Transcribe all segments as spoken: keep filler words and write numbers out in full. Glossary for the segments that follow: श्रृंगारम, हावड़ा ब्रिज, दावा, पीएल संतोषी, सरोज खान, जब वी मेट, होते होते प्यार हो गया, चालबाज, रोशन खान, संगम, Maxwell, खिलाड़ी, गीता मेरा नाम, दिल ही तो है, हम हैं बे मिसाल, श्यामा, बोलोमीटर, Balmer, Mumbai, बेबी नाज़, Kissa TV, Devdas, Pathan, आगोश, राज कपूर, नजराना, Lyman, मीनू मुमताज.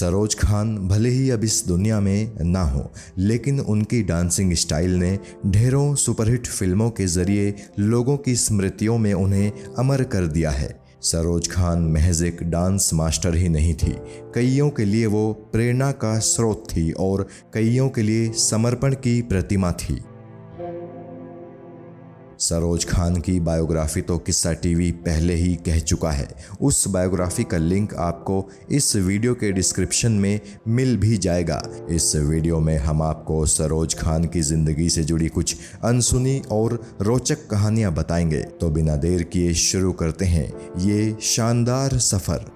सरोज खान भले ही अब इस दुनिया में ना हो, लेकिन उनकी डांसिंग स्टाइल ने ढेरों सुपरहिट फिल्मों के जरिए लोगों की स्मृतियों में उन्हें अमर कर दिया है। सरोज खान महज एक डांस मास्टर ही नहीं थी, कईयों के लिए वो प्रेरणा का स्रोत थी और कईयों के लिए समर्पण की प्रतिमा थी। सरोज खान की बायोग्राफी तो किस्सा टीवी पहले ही कह चुका है। उस बायोग्राफी का लिंक आपको इस वीडियो के डिस्क्रिप्शन में मिल भी जाएगा। इस वीडियो में हम आपको सरोज खान की ज़िंदगी से जुड़ी कुछ अनसुनी और रोचक कहानियां बताएंगे। तो बिना देर किए शुरू करते हैं ये शानदार सफ़र।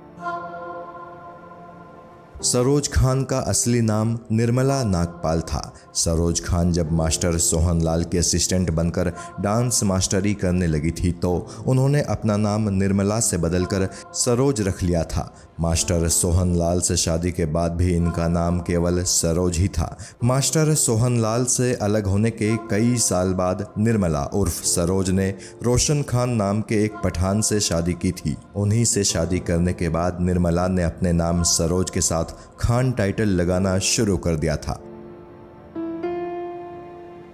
सरोज खान का असली नाम निर्मला नागपाल था। सरोज खान जब मास्टर सोहन लाल के असिस्टेंट बनकर डांस मास्टरी करने लगी थी तो उन्होंने अपना नाम निर्मला से बदलकर सरोज रख लिया था। मास्टर सोहन लाल से शादी के बाद भी इनका नाम केवल सरोज ही था। मास्टर सोहन लाल से अलग होने के कई साल बाद निर्मला उर्फ सरोज ने रोशन खान नाम के एक पठान से शादी की थी। उन्हीं से शादी करने के बाद निर्मला ने अपने नाम सरोज के साथ खान टाइटल लगाना शुरू कर दिया था।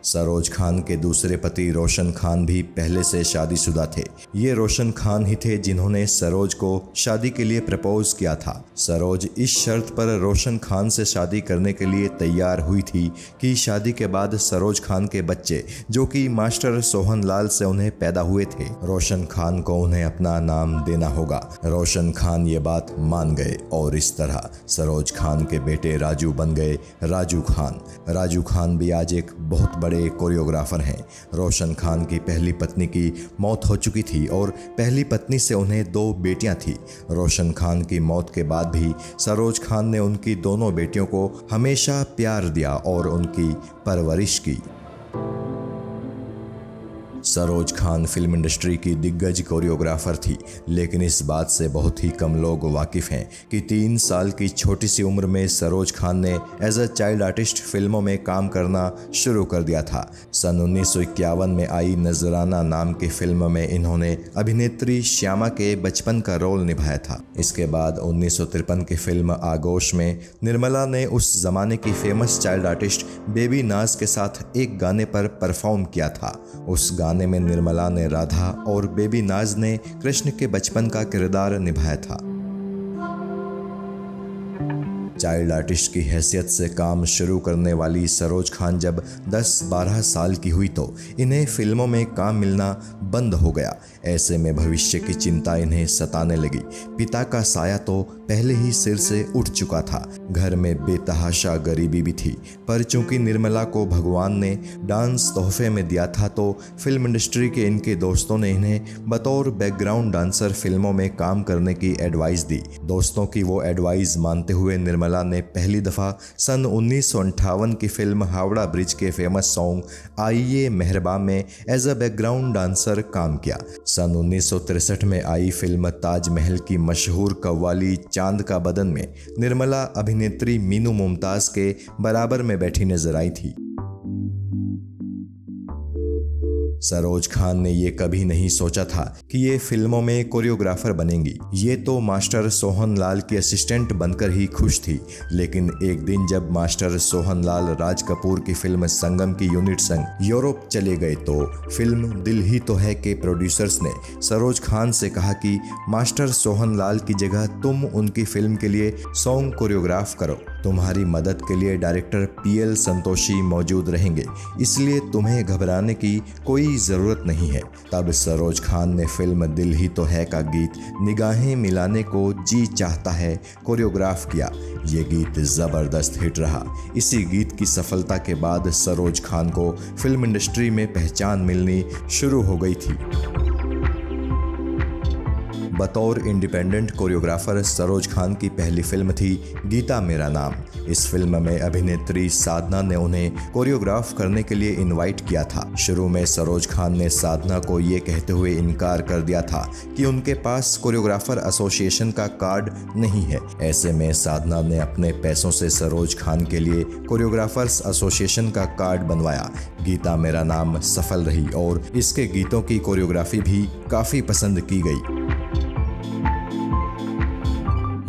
सरोज खान के दूसरे पति रोशन खान भी पहले से शादीशुदा थे। ये रोशन खान ही थे जिन्होंने सरोज को शादी के लिए प्रपोज किया था। सरोज इस शर्त पर रोशन खान से शादी करने के लिए तैयार हुई थी कि शादी के बाद सरोज खान के बच्चे जो कि मास्टर सोहन लाल से उन्हें पैदा हुए थे, रोशन खान को उन्हें अपना नाम देना होगा। रोशन खान ये बात मान गए और इस तरह सरोज खान के बेटे राजू बन गए राजू खान। राजू खान भी आज एक बहुत बड़े कोरियोग्राफर हैं। रोशन खान की पहली पत्नी की मौत हो चुकी थी और पहली पत्नी से उन्हें दो बेटियां थीं। रोशन खान की मौत के बाद भी सरोज खान ने उनकी दोनों बेटियों को हमेशा प्यार दिया और उनकी परवरिश की। सरोज खान फिल्म इंडस्ट्री की दिग्गज कोरियोग्राफर थी, लेकिन इस बात से बहुत ही कम लोग वाकिफ़ हैं कि तीन साल की छोटी सी उम्र में सरोज खान ने एज अ चाइल्ड आर्टिस्ट फिल्मों में काम करना शुरू कर दिया था। सन उन्नीस सौ इक्यावन में आई नजराना नाम की फिल्म में इन्होंने अभिनेत्री श्यामा के बचपन का रोल निभाया था। इसके बाद उन्नीस सौ तिरपन की फिल्म आगोश में निर्मला ने उस जमाने की famous child artist बेबी नाज़ के साथ एक गाने पर परफॉर्म किया था। उस गाने में निर्मला ने राधा और बेबी नाज़ ने कृष्ण के बचपन का किरदार निभाया था। चाइल्ड आर्टिस्ट की हैसियत से काम शुरू करने वाली सरोज खान जब दस बारह साल की हुई तो इन्हें फिल्मों में काम मिलना बंद हो गया। ऐसे में भविष्य की चिंता इन्हें सताने लगी। पिता का साया तो पहले ही सिर से उठ चुका था। घर में बेतहाशा गरीबी भी थी, पर चूंकि निर्मला को भगवान ने डांस तोहफे में दिया था तो फिल्म इंडस्ट्री के इनके दोस्तों ने इन्हें बतौर बैकग्राउंड डांसर फिल्मों में काम करने की एडवाइस दी। दोस्तों की वो एडवाइस मानते हुए निर्मला ने पहली दफा सन उन्नीस सौ अंठावन की फिल्म हावड़ा ब्रिज के फेमस सॉन्ग आइए मेहरबा में एज अ बैकग्राउंड डांसर काम किया। सन उन्नीस सौ तिरसठ में आई फिल्म ताजमहल की मशहूर कव्वाली चांद का बदन में निर्मला अभिनेत्री मीनू मुमताज के बराबर में बैठी नजर आई थी। सरोज खान ने ये कभी नहीं सोचा था कि ये फिल्मों में कोरियोग्राफर बनेंगी। ये तो मास्टर सोहन लाल की असिस्टेंट बनकर ही खुश थी। लेकिन एक दिन जब मास्टर सोहन लाल राज कपूर की फिल्म संगम की यूनिट संग यूरोप चले गए तो फिल्म दिल ही तो है के प्रोड्यूसर्स ने सरोज खान से कहा कि मास्टर सोहन लाल की जगह तुम उनकी फिल्म के लिए सॉन्ग कोरियोग्राफ करो। तुम्हारी मदद के लिए डायरेक्टर पीएल संतोषी मौजूद रहेंगे, इसलिए तुम्हें घबराने की कोई ज़रूरत नहीं है। तब सरोज खान ने फिल्म दिल ही तो है का गीत निगाहें मिलाने को जी चाहता है कोरियोग्राफ किया। ये गीत ज़बरदस्त हिट रहा। इसी गीत की सफलता के बाद सरोज खान को फिल्म इंडस्ट्री में पहचान मिलनी शुरू हो गई थी। बतौर इंडिपेंडेंट कोरियोग्राफर सरोज खान की पहली फिल्म थी गीता मेरा नाम। इस फिल्म में अभिनेत्री साधना ने उन्हें कोरियोग्राफ करने के लिए इनवाइट किया था। शुरू में सरोज खान ने साधना को ये कहते हुए इनकार कर दिया था कि उनके पास कोरियोग्राफर एसोसिएशन का कार्ड नहीं है। ऐसे में साधना ने अपने पैसों से सरोज खान के लिए कोरियोग्राफर्स एसोसिएशन का कार्ड बनवाया। गीता मेरा नाम सफल रही और इसके गीतों की कोरियोग्राफी भी काफ़ी पसंद की गई।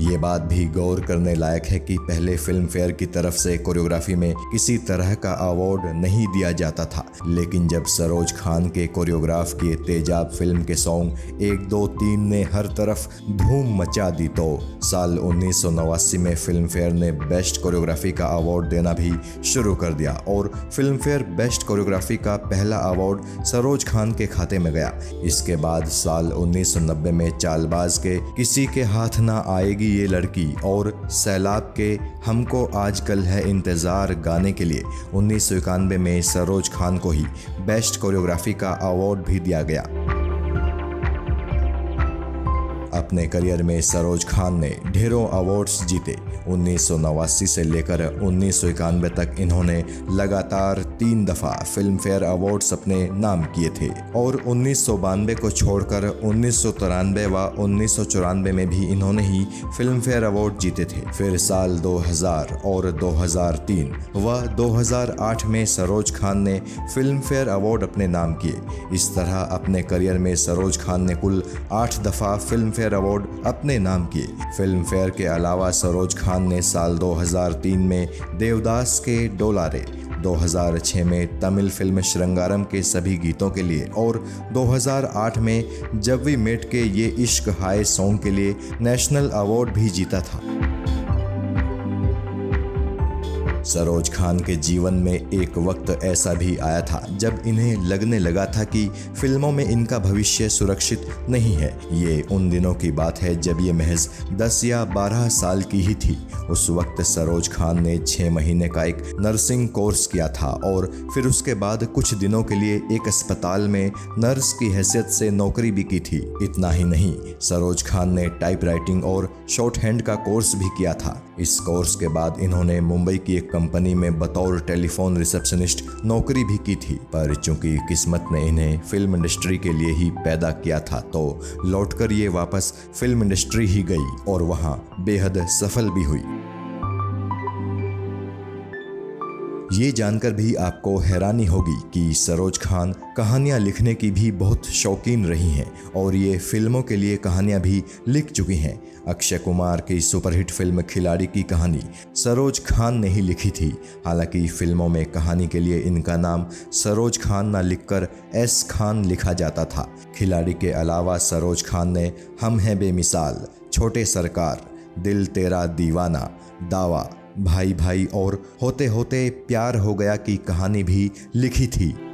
ये बात भी गौर करने लायक है कि पहले फिल्म फेयर की तरफ से कोरियोग्राफी में किसी तरह का अवार्ड नहीं दिया जाता था, लेकिन जब सरोज खान के कोरियोग्राफ किए तेजाब फिल्म के सॉन्ग एक दो तीन ने हर तरफ धूम मचा दी तो साल उन्नीस सौ नवासी में फिल्म फेयर ने बेस्ट कोरियोग्राफी का अवार्ड देना भी शुरू कर दिया और फिल्म फेयर बेस्ट कोरियोग्राफी का पहला अवार्ड सरोज खान के खाते में गया। इसके बाद साल उन्नीस सौ नब्बे में चालबाज के किसी के हाथ ना आएगी ये लड़की और सैलाब के हमको आजकल है इंतज़ार गाने के लिए उन्नीस सौ इक्यानवे में सरोज खान को ही बेस्ट कोरियोग्राफी का अवार्ड भी दिया गया। अपने करियर में सरोज खान ने ढेरों अवार्ड्स जीते। उन्नीस सौ नवासी से लेकर उन्नीस सौ इक्यानवे तक इन्होंने लगातार तीन दफ़ा फिल्म फेयर अवार्ड्स अपने नाम किए थे और उन्नीस सौ बानवे को छोड़कर उन्नीस सौ तिरानवे व उन्नीस सौ चौरानवे में भी इन्होंने ही फिल्म फेयर अवार्ड जीते थे। फिर साल दो हज़ार और दो हज़ार तीन व दो हज़ार आठ में सरोज खान ने फिल्म फेयर अवार्ड अपने नाम किए। इस तरह अपने करियर में सरोज खान ने कुल आठ दफ़ा फिल्म फेयर अवार्ड अपने नाम किए। फिल्म फेयर के अलावा सरोज खान ने साल दो हज़ार तीन में देवदास के डोलारे, दो हज़ार छह में तमिल फिल्म श्रृंगारम के सभी गीतों के लिए और दो हज़ार आठ में जब वी मेट के ये इश्क हाय सॉन्ग के लिए नेशनल अवार्ड भी जीता था। सरोज खान के जीवन में एक वक्त ऐसा भी आया था जब इन्हें लगने लगा था कि फिल्मों में इनका भविष्य सुरक्षित नहीं है। ये उन दिनों की बात है जब ये महज दस या बारह साल की ही थी। उस वक्त सरोज खान ने छः महीने का एक नर्सिंग कोर्स किया था और फिर उसके बाद कुछ दिनों के लिए एक अस्पताल में नर्स की हैसियत से नौकरी भी की थी। इतना ही नहीं, सरोज खान ने टाइपराइटिंग और शॉर्ट हैंड का कोर्स भी किया था। इस कोर्स के बाद इन्होंने मुंबई की एक कंपनी में बतौर टेलीफोन रिसेप्शनिस्ट नौकरी भी की थी, पर चूंकि किस्मत ने इन्हें फिल्म इंडस्ट्री के लिए ही पैदा किया था तो लौटकर ये वापस फिल्म इंडस्ट्री ही गई और वहाँ बेहद सफल भी हुई। ये जानकर भी आपको हैरानी होगी कि सरोज खान कहानियाँ लिखने की भी बहुत शौकीन रही हैं और ये फिल्मों के लिए कहानियाँ भी लिख चुकी हैं। अक्षय कुमार की सुपरहिट फिल्म खिलाड़ी की कहानी सरोज खान ने ही लिखी थी। हालांकि फिल्मों में कहानी के लिए इनका नाम सरोज खान ना लिखकर एस खान लिखा जाता था। खिलाड़ी के अलावा सरोज खान ने हम हैं बे मिसाल, छोटे सरकार, दिल तेरा दीवाना, दावा, भाई भाई और होते होते प्यार हो गया की कहानी भी लिखी थी।